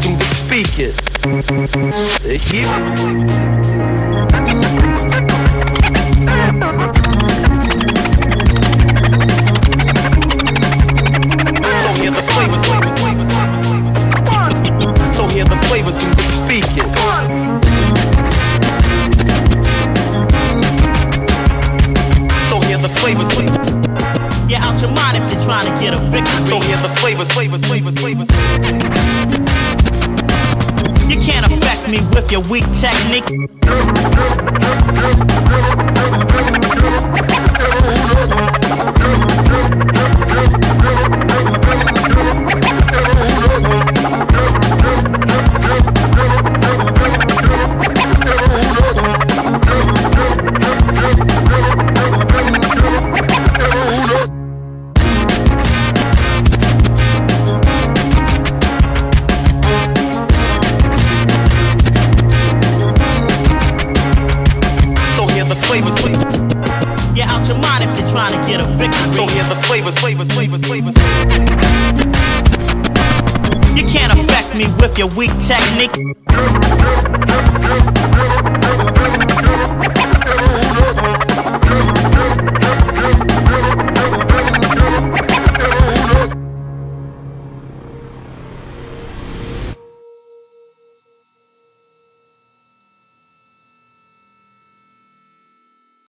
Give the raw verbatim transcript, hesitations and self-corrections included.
looking to speak it. So hear the flavor, so hear the flavor through the speakers. So hear the flavor. Yeah, out your mind if you're trying to get a victory. So hear the flavor, flavor, flavor, flavor. You can't affect me with your weak technique. Your weak technique.